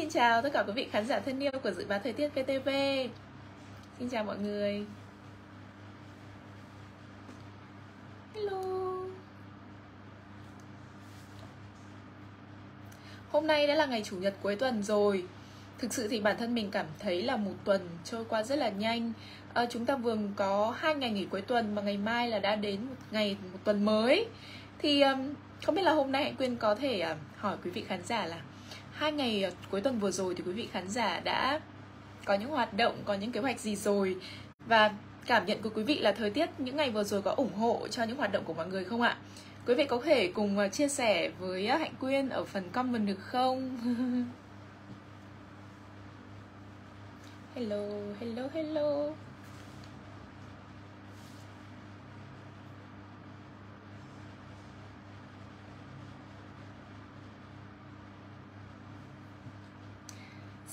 Xin chào tất cả quý vị khán giả thân yêu của dự báo thời tiết VTV. Xin chào mọi người. Hello. Hôm nay đã là ngày chủ nhật cuối tuần rồi. Thực sự thì bản thân mình cảm thấy là một tuần trôi qua rất là nhanh. Chúng ta vừa có 2 ngày nghỉ cuối tuần mà ngày mai là đã đến một tuần mới. Thì không biết là hôm nay Hạnh Quyên có thể hỏi quý vị khán giả là 2 ngày cuối tuần vừa rồi thì quý vị khán giả đã có những hoạt động, có những kế hoạch gì rồi? Và cảm nhận của quý vị là thời tiết những ngày vừa rồi có ủng hộ cho những hoạt động của mọi người không ạ? Quý vị có thể cùng chia sẻ với Hạnh Quyên ở phần comment được không? Hello, hello, hello.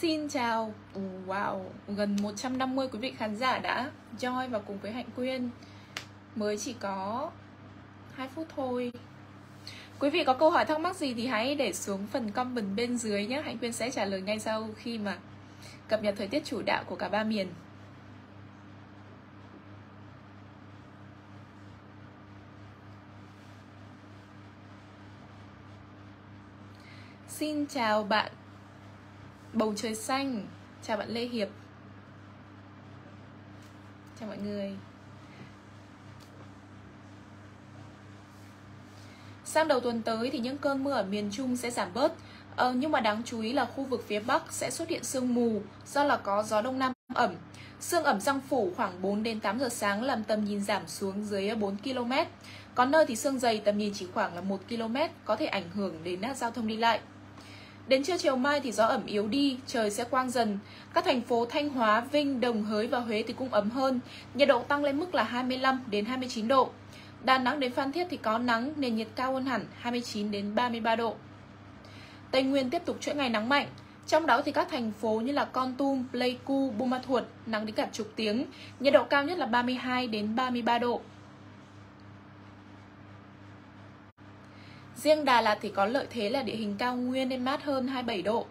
Xin chào, wow, gần 150 quý vị khán giả đã join vào cùng với Hạnh Quyên. Mới chỉ có 2 phút thôi. Quý vị có câu hỏi thắc mắc gì thì hãy để xuống phần comment bên dưới nhé. Hạnh Quyên sẽ trả lời ngay sau khi mà cập nhật thời tiết chủ đạo của cả 3 miền. Xin chào bạn Bầu Trời Xanh, chào bạn Lê Hiệp. Chào mọi người. Sang đầu tuần tới thì những cơn mưa ở miền Trung sẽ giảm bớt, nhưng mà đáng chú ý là khu vực phía Bắc sẽ xuất hiện sương mù do là có gió Đông Nam ẩm. Sương ẩm giăng phủ khoảng 4 đến 8 giờ sáng làm tầm nhìn giảm xuống dưới 4 km. Có nơi thì sương dày tầm nhìn chỉ khoảng là 1 km, có thể ảnh hưởng đến giao thông đi lại. Đến trưa chiều mai thì gió ẩm yếu đi, trời sẽ quang dần. Các thành phố Thanh Hóa, Vinh, Đồng Hới và Huế thì cũng ấm hơn, nhiệt độ tăng lên mức là 25 đến 29 độ. Đà Nẵng đến Phan Thiết thì có nắng, nền nhiệt cao hơn hẳn 29 đến 33 độ. Tây Nguyên tiếp tục chuỗi ngày nắng mạnh, trong đó thì các thành phố như là Kon Tum, Pleiku, Buôn Ma Thuột nắng đến cả chục tiếng, nhiệt độ cao nhất là 32 đến 33 độ. Riêng Đà Lạt thì có lợi thế là địa hình cao nguyên nên mát hơn 27 độ.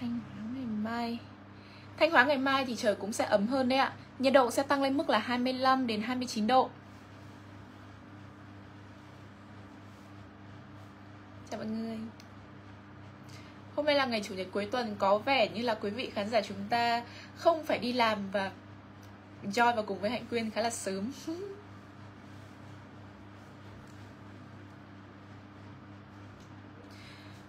Thanh Hóa ngày mai thì trời cũng sẽ ấm hơn đấy ạ. Nhiệt độ sẽ tăng lên mức là 25 đến 29 độ. Chào mọi người. Hôm nay là ngày chủ nhật cuối tuần, có vẻ như là quý vị khán giả chúng ta không phải đi làm và join vào cùng với Hạnh Quyên khá là sớm.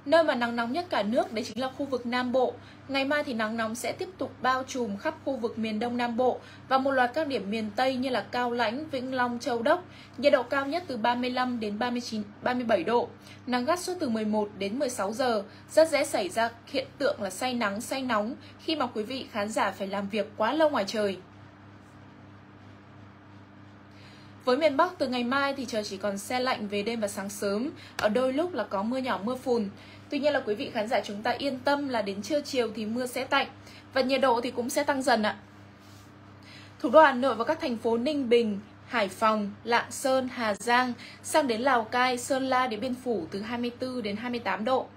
Nơi mà nắng nóng nhất cả nước đấy chính là khu vực Nam Bộ. Ngày mai thì nắng nóng sẽ tiếp tục bao trùm khắp khu vực miền Đông Nam Bộ và một loạt các điểm miền Tây như là Cao Lãnh, Vĩnh Long, Châu Đốc. Nhiệt độ cao nhất từ 35 đến 37 độ. Nắng gắt suốt từ 11 đến 16 giờ. Rất dễ xảy ra hiện tượng là say nắng, say nóng khi mà quý vị khán giả phải làm việc quá lâu ngoài trời. Với miền Bắc, từ ngày mai thì trời chỉ còn se lạnh về đêm và sáng sớm, ở đôi lúc là có mưa nhỏ mưa phùn. Tuy nhiên là quý vị khán giả chúng ta yên tâm là đến trưa chiều thì mưa sẽ tạnh và nhiệt độ thì cũng sẽ tăng dần ạ. Thủ đô Hà Nội và các thành phố Ninh Bình, Hải Phòng, Lạng Sơn, Hà Giang, sang đến Lào Cai, Sơn La đến Biên Phủ từ 24 đến 28 độ.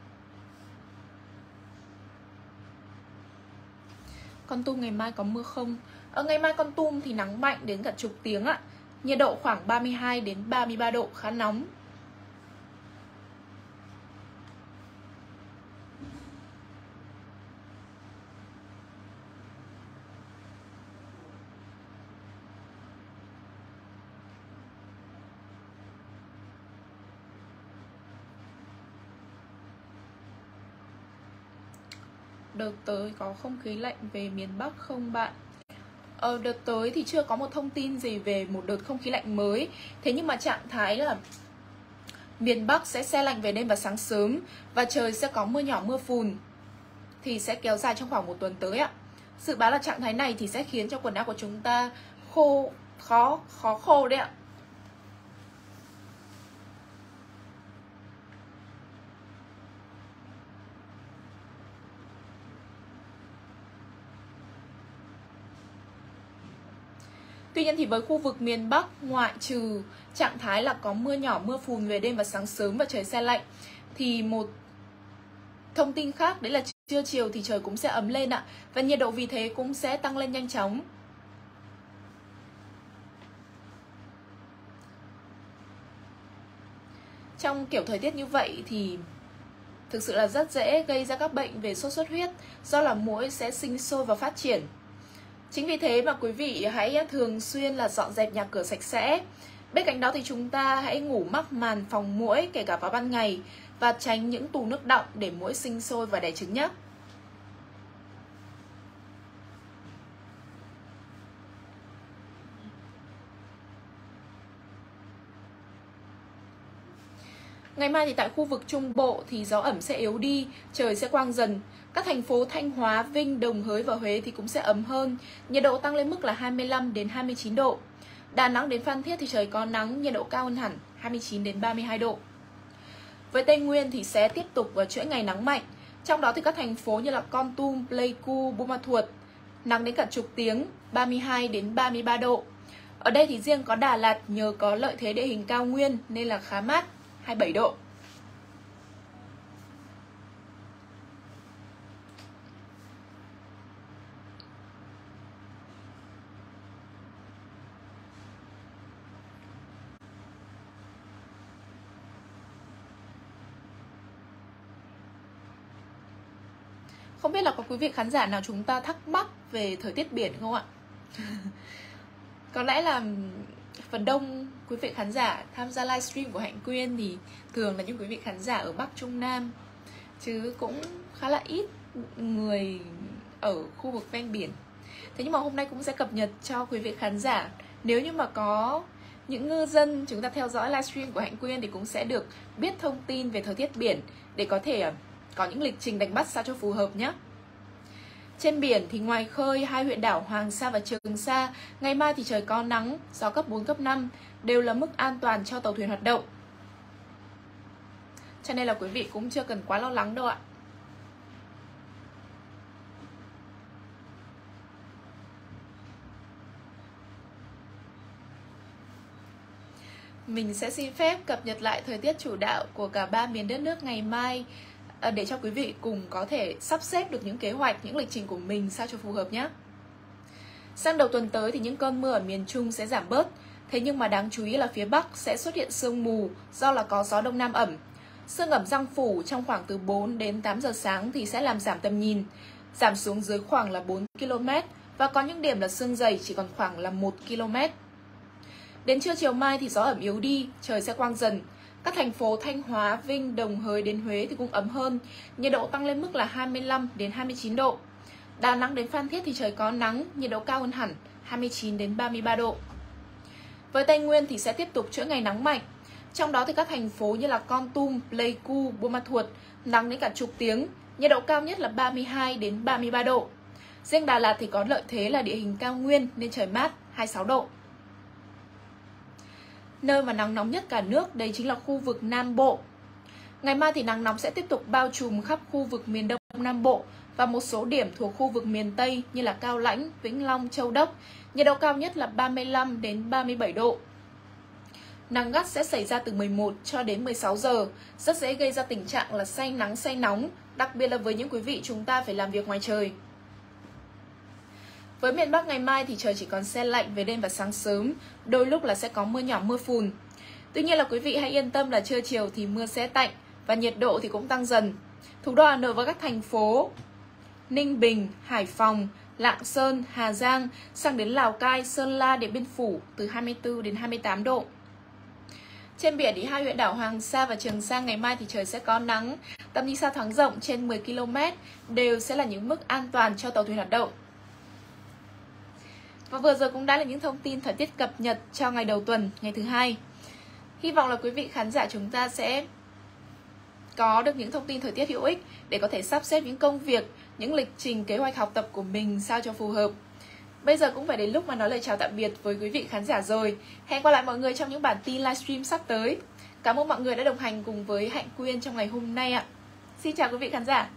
Kon Tum ngày mai có mưa không? Ở ngày mai Kon Tum thì nắng mạnh đến cả chục tiếng ạ. Nhiệt độ khoảng 32 đến 33 độ, khá nóng. Đợt tới có không khí lạnh về miền Bắc không bạn? Đợt tới thì chưa có một thông tin gì về một đợt không khí lạnh mới. Thế nhưng mà trạng thái là miền Bắc sẽ se lạnh về đêm và sáng sớm và trời sẽ có mưa nhỏ mưa phùn, thì sẽ kéo dài trong khoảng một tuần tới ạ. Dự báo là trạng thái này thì sẽ khiến cho quần áo của chúng ta khó khô đấy ạ. Tuy nhiên thì với khu vực miền Bắc, ngoại trừ trạng thái là có mưa nhỏ, mưa phùn về đêm và sáng sớm và trời se lạnh, thì một thông tin khác đấy là trưa chiều thì trời cũng sẽ ấm lên ạ. Và nhiệt độ vì thế cũng sẽ tăng lên nhanh chóng. Trong kiểu thời tiết như vậy thì thực sự là rất dễ gây ra các bệnh về sốt xuất huyết, do là muỗi sẽ sinh sôi và phát triển. Chính vì thế mà quý vị hãy thường xuyên là dọn dẹp nhà cửa sạch sẽ. Bên cạnh đó thì chúng ta hãy ngủ mắc màn phòng muỗi kể cả vào ban ngày và tránh những tủ nước đọng để muỗi sinh sôi và đẻ trứng nhé. Ngày mai thì tại khu vực Trung Bộ thì gió ẩm sẽ yếu đi, trời sẽ quang dần. Các thành phố Thanh Hóa, Vinh, Đồng Hới và Huế thì cũng sẽ ấm hơn, nhiệt độ tăng lên mức là 25 đến 29 độ. Đà Nẵng đến Phan Thiết thì trời có nắng, nhiệt độ cao hơn hẳn, 29 đến 32 độ. Với Tây Nguyên thì sẽ tiếp tục vào chuỗi ngày nắng mạnh. Trong đó thì các thành phố như là Kon Tum, Pleiku, Buôn Ma Thuột nắng đến cả chục tiếng, 32 đến 33 độ. Ở đây thì riêng có Đà Lạt nhờ có lợi thế địa hình cao nguyên nên là khá mát, 27 độ. Không biết là có quý vị khán giả nào chúng ta thắc mắc về thời tiết biển không ạ? Có lẽ là phần đông quý vị khán giả tham gia livestream của Hạnh Quyên thì thường là những quý vị khán giả ở Bắc Trung Nam, chứ cũng khá là ít người ở khu vực ven biển. Thế nhưng mà hôm nay cũng sẽ cập nhật cho quý vị khán giả. Nếu như mà có những ngư dân chúng ta theo dõi livestream của Hạnh Quyên thì cũng sẽ được biết thông tin về thời tiết biển để có thể có những lịch trình đánh bắt sao cho phù hợp nhé. Trên biển thì ngoài khơi, hai huyện đảo Hoàng Sa và Trường Sa, ngày mai thì trời có nắng, gió cấp 4, cấp 5, đều là mức an toàn cho tàu thuyền hoạt động. Cho nên là quý vị cũng chưa cần quá lo lắng đâu ạ. Mình sẽ xin phép cập nhật lại thời tiết chủ đạo của cả ba miền đất nước ngày mai, để cho quý vị cùng có thể sắp xếp được những kế hoạch, những lịch trình của mình sao cho phù hợp nhé. Sang đầu tuần tới thì những cơn mưa ở miền Trung sẽ giảm bớt. Thế nhưng mà đáng chú ý là phía Bắc sẽ xuất hiện sương mù do là có gió Đông Nam ẩm. Sương ẩm giăng phủ trong khoảng từ 4 đến 8 giờ sáng thì sẽ làm giảm tầm nhìn, giảm xuống dưới khoảng là 4 km và có những điểm là sương dày chỉ còn khoảng là 1 km. Đến trưa chiều mai thì gió ẩm yếu đi, trời sẽ quang dần. Các thành phố Thanh Hóa, Vinh, Đồng Hới đến Huế thì cũng ấm hơn, nhiệt độ tăng lên mức là 25 đến 29 độ. Đà Nẵng đến Phan Thiết thì trời có nắng, nhiệt độ cao hơn hẳn, 29 đến 33 độ. Với Tây Nguyên thì sẽ tiếp tục chuỗi ngày nắng mạnh. Trong đó thì các thành phố như là Kon Tum, Pleiku, Buôn Ma Thuột nắng đến cả chục tiếng, nhiệt độ cao nhất là 32 đến 33 độ. Riêng Đà Lạt thì có lợi thế là địa hình cao nguyên nên trời mát, 26 độ. Nơi mà nắng nóng nhất cả nước đây chính là khu vực Nam Bộ. Ngày mai thì nắng nóng sẽ tiếp tục bao trùm khắp khu vực miền Đông Nam Bộ và một số điểm thuộc khu vực miền Tây như là Cao Lãnh, Vĩnh Long, Châu Đốc. Nhiệt độ cao nhất là 35 đến 37 độ. Nắng gắt sẽ xảy ra từ 11 cho đến 16 giờ, rất dễ gây ra tình trạng là say nắng say nóng, đặc biệt là với những quý vị chúng ta phải làm việc ngoài trời. Với miền Bắc ngày mai thì trời chỉ còn se lạnh về đêm và sáng sớm, đôi lúc là sẽ có mưa nhỏ mưa phùn. Tuy nhiên là quý vị hãy yên tâm là trưa chiều thì mưa sẽ tạnh và nhiệt độ thì cũng tăng dần. Thủ đô Hà Nội và các thành phố Ninh Bình, Hải Phòng, Lạng Sơn, Hà Giang, sang đến Lào Cai, Sơn La, Điện Biên Phủ từ 24 đến 28 độ. Trên biển thì hai huyện đảo Hoàng Sa và Trường Sa ngày mai thì trời sẽ có nắng, tầm nhìn xa thoáng rộng trên 10 km đều sẽ là những mức an toàn cho tàu thuyền hoạt động. Và vừa rồi cũng đã là những thông tin thời tiết cập nhật cho ngày đầu tuần, ngày thứ hai. Hy vọng là quý vị khán giả chúng ta sẽ có được những thông tin thời tiết hữu ích để có thể sắp xếp những công việc, những lịch trình, kế hoạch học tập của mình sao cho phù hợp. Bây giờ cũng phải đến lúc mà nói lời chào tạm biệt với quý vị khán giả rồi. Hẹn gặp lại mọi người trong những bản tin livestream sắp tới. Cảm ơn mọi người đã đồng hành cùng với Hạnh Quyên trong ngày hôm nay ạ. Xin chào quý vị khán giả.